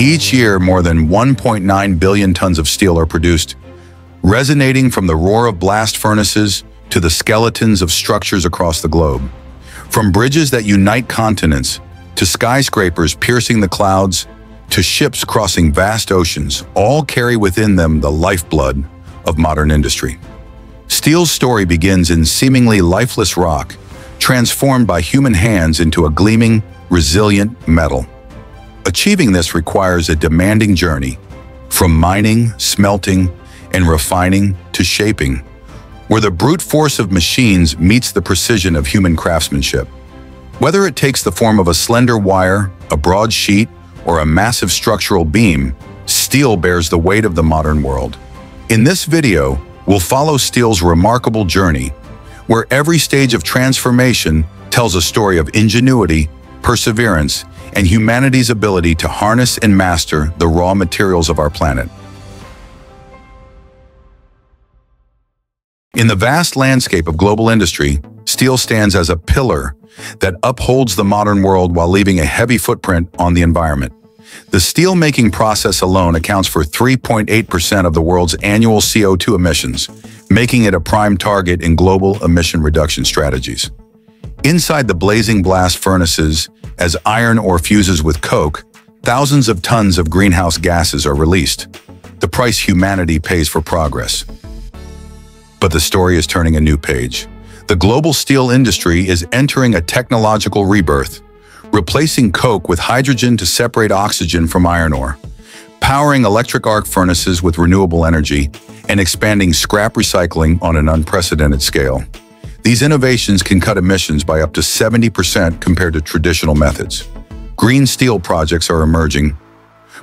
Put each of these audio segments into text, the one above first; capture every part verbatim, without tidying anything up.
Each year, more than one point nine billion tons of steel are produced, resonating from the roar of blast furnaces to the skeletons of structures across the globe. From bridges that unite continents, to skyscrapers piercing the clouds, to ships crossing vast oceans, all carry within them the lifeblood of modern industry. Steel's story begins in seemingly lifeless rock, transformed by human hands into a gleaming, resilient metal. Achieving this requires a demanding journey, from mining, smelting, and refining to shaping, where the brute force of machines meets the precision of human craftsmanship. Whether it takes the form of a slender wire, a broad sheet, or a massive structural beam, steel bears the weight of the modern world. In this video, we'll follow steel's remarkable journey, where every stage of transformation tells a story of ingenuity, perseverance, and humanity's ability to harness and master the raw materials of our planet. In the vast landscape of global industry, steel stands as a pillar that upholds the modern world while leaving a heavy footprint on the environment. The steelmaking process alone accounts for three point eight percent of the world's annual C O two emissions, making it a prime target in global emission reduction strategies. Inside the blazing blast furnaces, as iron ore fuses with coke, thousands of tons of greenhouse gases are released, the price humanity pays for progress. But the story is turning a new page. The global steel industry is entering a technological rebirth, replacing coke with hydrogen to separate oxygen from iron ore, powering electric arc furnaces with renewable energy, and expanding scrap recycling on an unprecedented scale. These innovations can cut emissions by up to seventy percent compared to traditional methods. Green steel projects are emerging,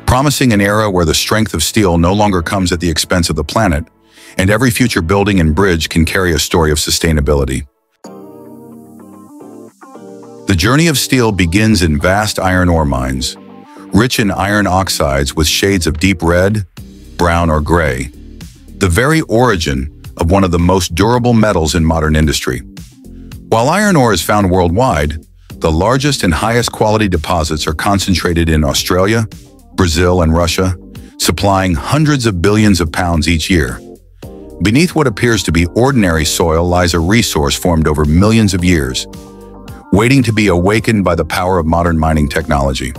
promising an era where the strength of steel no longer comes at the expense of the planet, and every future building and bridge can carry a story of sustainability. The journey of steel begins in vast iron ore mines, rich in iron oxides with shades of deep red, brown, or gray, the very origin of one of the most durable metals in modern industry. While iron ore is found worldwide, the largest and highest quality deposits are concentrated in Australia, Brazil, and Russia, supplying hundreds of billions of pounds each year. Beneath what appears to be ordinary soil lies a resource formed over millions of years, waiting to be awakened by the power of modern mining technology.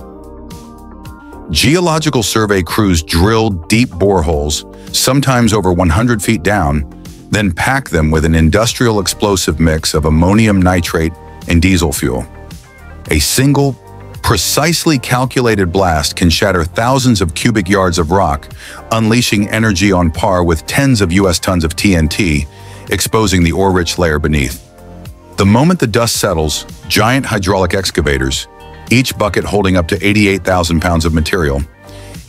Geological survey crews drill deep boreholes, sometimes over one hundred feet down, then pack them with an industrial explosive mix of ammonium nitrate and diesel fuel. A single, precisely calculated blast can shatter thousands of cubic yards of rock, unleashing energy on par with tens of U S tons of T N T, exposing the ore-rich layer beneath. The moment the dust settles, giant hydraulic excavators, each bucket holding up to eighty-eight thousand pounds of material,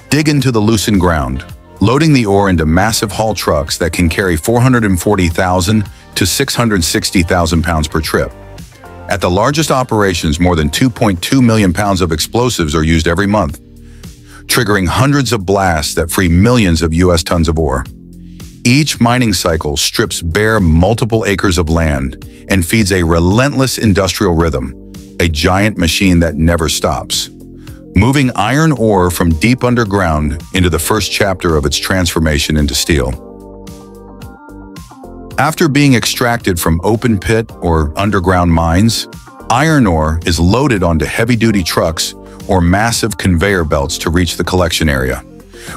dig into the loosened ground, loading the ore into massive haul trucks that can carry four hundred forty thousand to six hundred sixty thousand pounds per trip. At the largest operations, more than two point two million pounds of explosives are used every month, triggering hundreds of blasts that free millions of U S tons of ore. Each mining cycle strips bare multiple acres of land and feeds a relentless industrial rhythm, a giant machine that never stops, moving iron ore from deep underground into the first chapter of its transformation into steel. After being extracted from open pit or underground mines, iron ore is loaded onto heavy-duty trucks or massive conveyor belts to reach the collection area.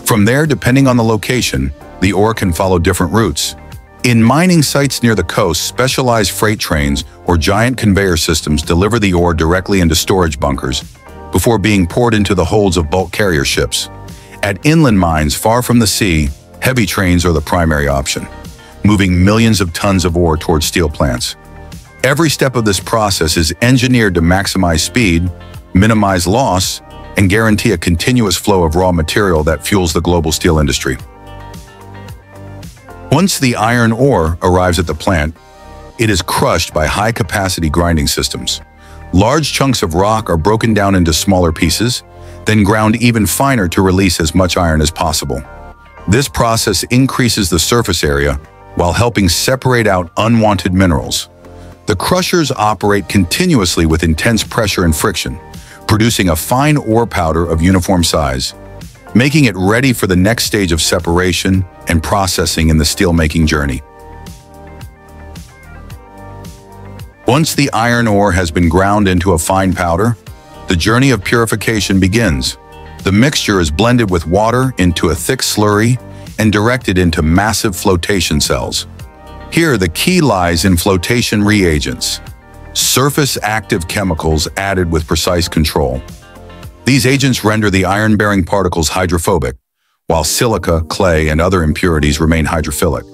From there, depending on the location, the ore can follow different routes. In mining sites near the coast, specialized freight trains or giant conveyor systems deliver the ore directly into storage bunkers, before being poured into the holds of bulk carrier ships. At inland mines far from the sea, heavy trains are the primary option, moving millions of tons of ore toward steel plants. Every step of this process is engineered to maximize speed, minimize loss, and guarantee a continuous flow of raw material that fuels the global steel industry. Once the iron ore arrives at the plant, it is crushed by high-capacity grinding systems. Large chunks of rock are broken down into smaller pieces, then ground even finer to release as much iron as possible. This process increases the surface area while helping separate out unwanted minerals. The crushers operate continuously with intense pressure and friction, producing a fine ore powder of uniform size, making it ready for the next stage of separation and processing in the steelmaking journey. Once the iron ore has been ground into a fine powder, the journey of purification begins. The mixture is blended with water into a thick slurry and directed into massive flotation cells. Here, the key lies in flotation reagents, surface active chemicals added with precise control. These agents render the iron-bearing particles hydrophobic, while silica, clay, and other impurities remain hydrophilic.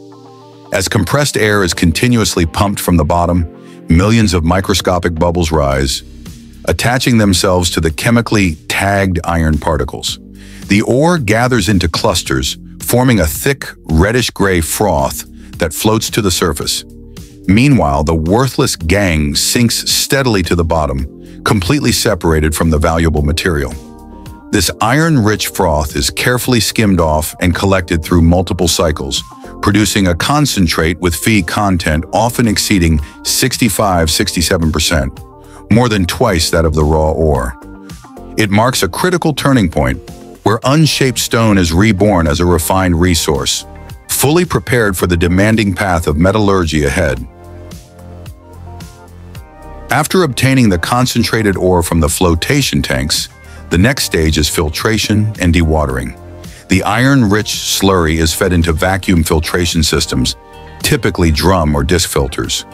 As compressed air is continuously pumped from the bottom, millions of microscopic bubbles rise, attaching themselves to the chemically tagged iron particles. The ore gathers into clusters, forming a thick, reddish-gray froth that floats to the surface. Meanwhile, the worthless gangue sinks steadily to the bottom, completely separated from the valuable material. This iron-rich froth is carefully skimmed off and collected through multiple cycles, producing a concentrate with Fe content often exceeding sixty-five to sixty-seven percent, more than twice that of the raw ore. It marks a critical turning point where unshaped stone is reborn as a refined resource, fully prepared for the demanding path of metallurgy ahead. After obtaining the concentrated ore from the flotation tanks, the next stage is filtration and dewatering. The iron-rich slurry is fed into vacuum filtration systems, typically drum or disc filters.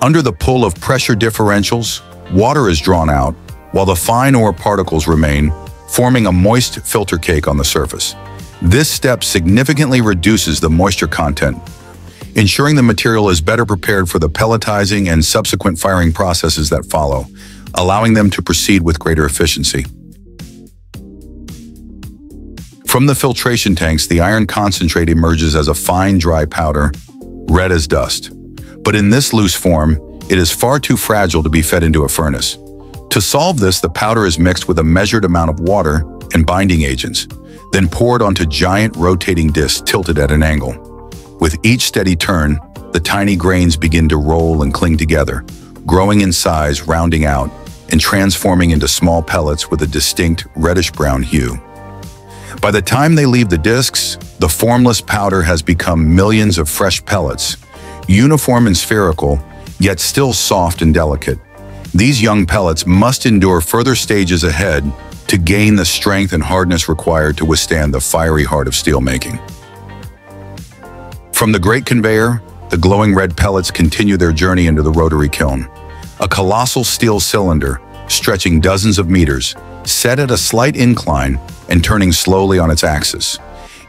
Under the pull of pressure differentials, water is drawn out, while the fine ore particles remain, forming a moist filter cake on the surface. This step significantly reduces the moisture content, ensuring the material is better prepared for the pelletizing and subsequent firing processes that follow, allowing them to proceed with greater efficiency. From the filtration tanks, the iron concentrate emerges as a fine dry powder, red as dust. But in this loose form, it is far too fragile to be fed into a furnace. To solve this, the powder is mixed with a measured amount of water and binding agents, then poured onto giant rotating discs tilted at an angle. With each steady turn, the tiny grains begin to roll and cling together, growing in size, rounding out, and transforming into small pellets with a distinct reddish-brown hue. By the time they leave the discs, the formless powder has become millions of fresh pellets, uniform and spherical, yet still soft and delicate. These young pellets must endure further stages ahead to gain the strength and hardness required to withstand the fiery heart of steelmaking. From the great conveyor, the glowing red pellets continue their journey into the rotary kiln, a colossal steel cylinder stretching dozens of meters, set at a slight incline and turning slowly on its axis.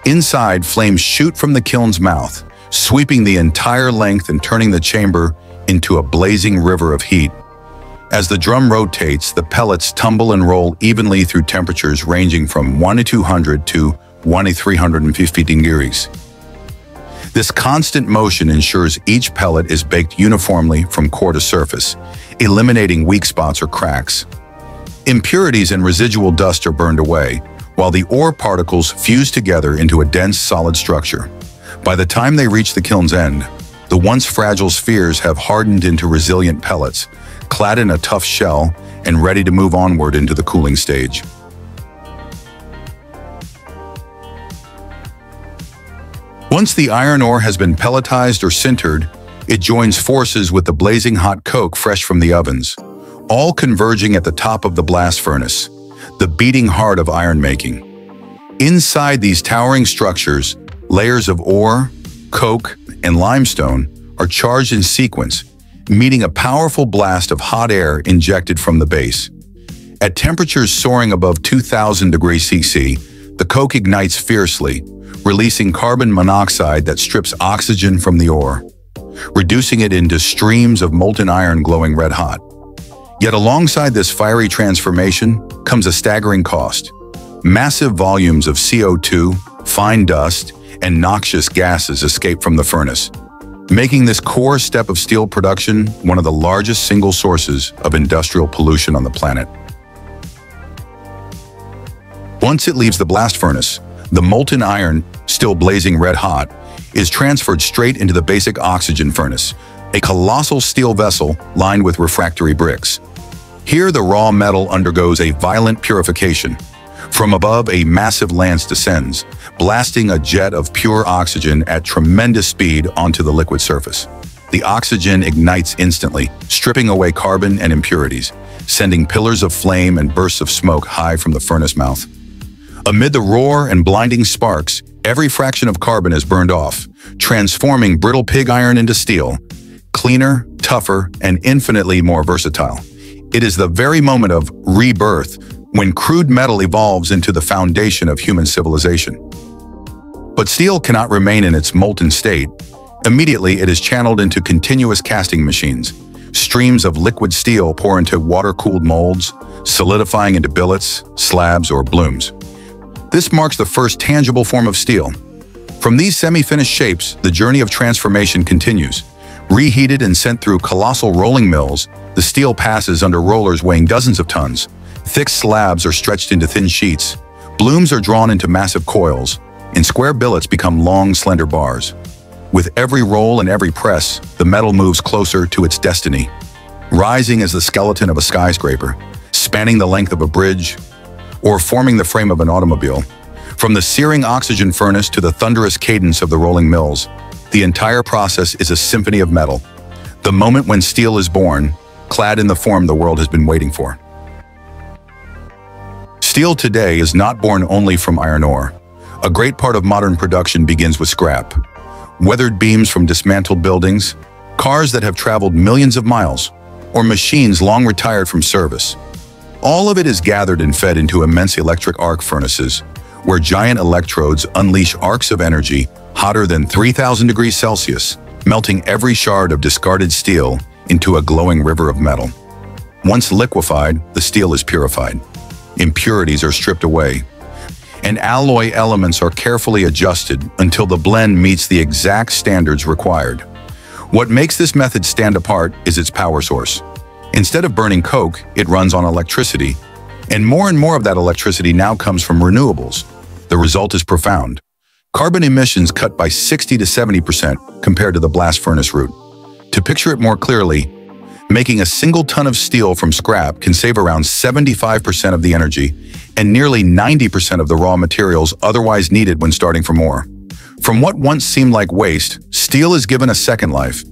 Inside, flames shoot from the kiln's mouth, sweeping the entire length and turning the chamber into a blazing river of heat. As the drum rotates, the pellets tumble and roll evenly through temperatures ranging from one to two hundred to one to three hundred fifty degrees. This constant motion ensures each pellet is baked uniformly from core to surface, eliminating weak spots or cracks. Impurities and residual dust are burned away, while the ore particles fuse together into a dense, solid structure. By the time they reach the kiln's end, the once fragile spheres have hardened into resilient pellets, clad in a tough shell and ready to move onward into the cooling stage. Once the iron ore has been pelletized or sintered, it joins forces with the blazing hot coke fresh from the ovens, all converging at the top of the blast furnace, the beating heart of iron making. Inside these towering structures, layers of ore, coke, and limestone are charged in sequence, meeting a powerful blast of hot air injected from the base. At temperatures soaring above two thousand degrees C C, the coke ignites fiercely, releasing carbon monoxide that strips oxygen from the ore, reducing it into streams of molten iron glowing red hot. Yet alongside this fiery transformation comes a staggering cost. Massive volumes of C O two, fine dust, and noxious gases escape from the furnace, making this core step of steel production one of the largest single sources of industrial pollution on the planet. Once it leaves the blast furnace, the molten iron, still blazing red hot, is transferred straight into the basic oxygen furnace, a colossal steel vessel lined with refractory bricks. Here, the raw metal undergoes a violent purification, From above, a massive lance descends, blasting a jet of pure oxygen at tremendous speed onto the liquid surface. The oxygen ignites instantly, stripping away carbon and impurities, sending pillars of flame and bursts of smoke high from the furnace mouth. Amid the roar and blinding sparks, every fraction of carbon is burned off, transforming brittle pig iron into steel, cleaner, tougher, and infinitely more versatile. It is the very moment of rebirth when crude metal evolves into the foundation of human civilization. But steel cannot remain in its molten state. Immediately, it is channeled into continuous casting machines. Streams of liquid steel pour into water-cooled molds, solidifying into billets, slabs, or blooms. This marks the first tangible form of steel. From these semi-finished shapes, the journey of transformation continues. Reheated and sent through colossal rolling mills, the steel passes under rollers weighing dozens of tons. Thick slabs are stretched into thin sheets. Blooms are drawn into massive coils, and square billets become long, slender bars. With every roll and every press, the metal moves closer to its destiny, rising as the skeleton of a skyscraper, spanning the length of a bridge, or forming the frame of an automobile. From the searing oxygen furnace to the thunderous cadence of the rolling mills, the entire process is a symphony of metal, the moment when steel is born, clad in the form the world has been waiting for. Steel today is not born only from iron ore. A great part of modern production begins with scrap. Weathered beams from dismantled buildings, cars that have traveled millions of miles, or machines long retired from service. All of it is gathered and fed into immense electric arc furnaces, where giant electrodes unleash arcs of energy hotter than three thousand degrees Celsius, melting every shard of discarded steel into a glowing river of metal. Once liquefied, the steel is purified. Impurities are stripped away, and alloy elements are carefully adjusted until the blend meets the exact standards required. What makes this method stand apart is its power source. Instead of burning coke, it runs on electricity, and more and more of that electricity now comes from renewables. The result is profound. Carbon emissions cut by sixty to seventy percent compared to the blast furnace route. To picture it more clearly, making a single ton of steel from scrap can save around seventy-five percent of the energy and nearly ninety percent of the raw materials otherwise needed when starting from ore. From what once seemed like waste, steel is given a second life.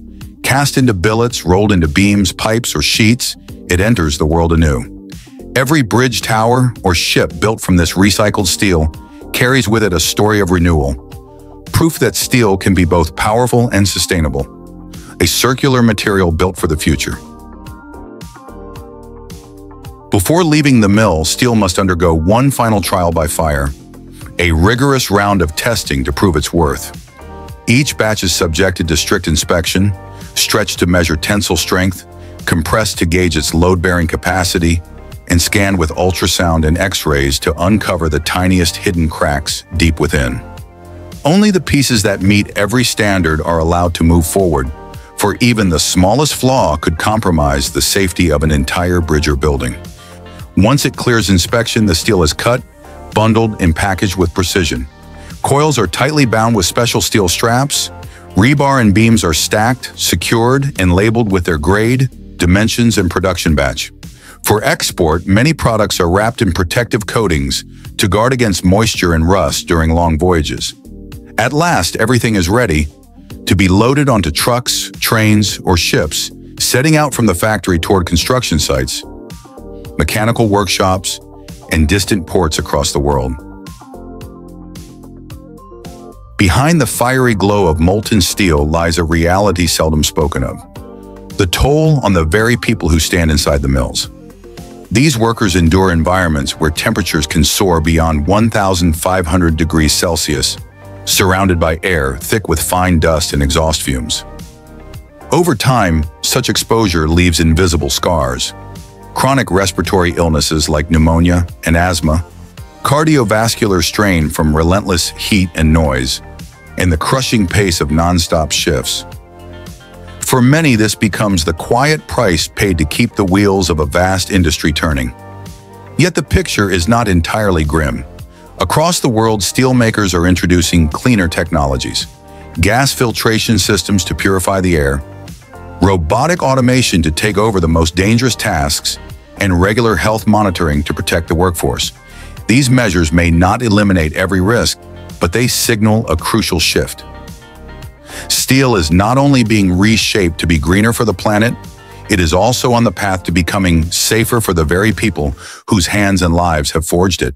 Cast into billets, rolled into beams, pipes, or sheets, it enters the world anew. Every bridge, tower, or ship built from this recycled steel carries with it a story of renewal, proof that steel can be both powerful and sustainable, a circular material built for the future. Before leaving the mill, steel must undergo one final trial by fire, a rigorous round of testing to prove its worth. Each batch is subjected to strict inspection, stretched to measure tensile strength, compressed to gauge its load-bearing capacity, and scanned with ultrasound and X-rays to uncover the tiniest hidden cracks deep within. Only the pieces that meet every standard are allowed to move forward, for even the smallest flaw could compromise the safety of an entire bridge or building. Once it clears inspection, the steel is cut, bundled, and packaged with precision. Coils are tightly bound with special steel straps. Rebar and beams are stacked, secured, and labeled with their grade, dimensions, and production batch. For export, many products are wrapped in protective coatings to guard against moisture and rust during long voyages. At last, everything is ready to be loaded onto trucks, trains, or ships, setting out from the factory toward construction sites, mechanical workshops, and distant ports across the world. Behind the fiery glow of molten steel lies a reality seldom spoken of: the toll on the very people who stand inside the mills. These workers endure environments where temperatures can soar beyond one thousand five hundred degrees Celsius, surrounded by air thick with fine dust and exhaust fumes. Over time, such exposure leaves invisible scars: chronic respiratory illnesses like pneumonia and asthma, cardiovascular strain from relentless heat and noise, and the crushing pace of non-stop shifts. For many, this becomes the quiet price paid to keep the wheels of a vast industry turning. Yet the picture is not entirely grim. Across the world, steelmakers are introducing cleaner technologies: gas filtration systems to purify the air, robotic automation to take over the most dangerous tasks, and regular health monitoring to protect the workforce. These measures may not eliminate every risk, but they signal a crucial shift. Steel is not only being reshaped to be greener for the planet, it is also on the path to becoming safer for the very people whose hands and lives have forged it.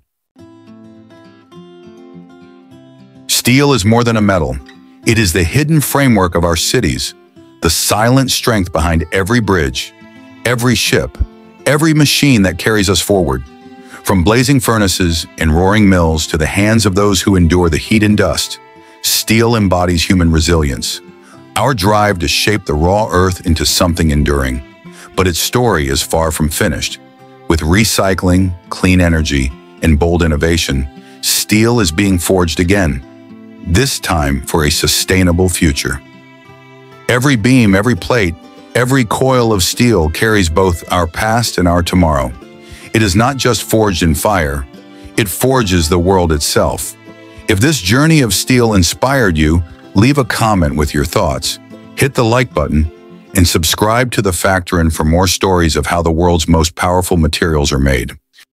Steel is more than a metal. It is the hidden framework of our cities, the silent strength behind every bridge, every ship, every machine that carries us forward. From blazing furnaces and roaring mills to the hands of those who endure the heat and dust, steel embodies human resilience, our drive to shape the raw earth into something enduring. But its story is far from finished. With recycling, clean energy, and bold innovation, steel is being forged again, this time for a sustainable future. Every beam, every plate, every coil of steel carries both our past and our tomorrow. It is not just forged in fire, it forges the world itself. If this journey of steel inspired you, leave a comment with your thoughts, hit the like button, and subscribe to The Factoran for more stories of how the world's most powerful materials are made.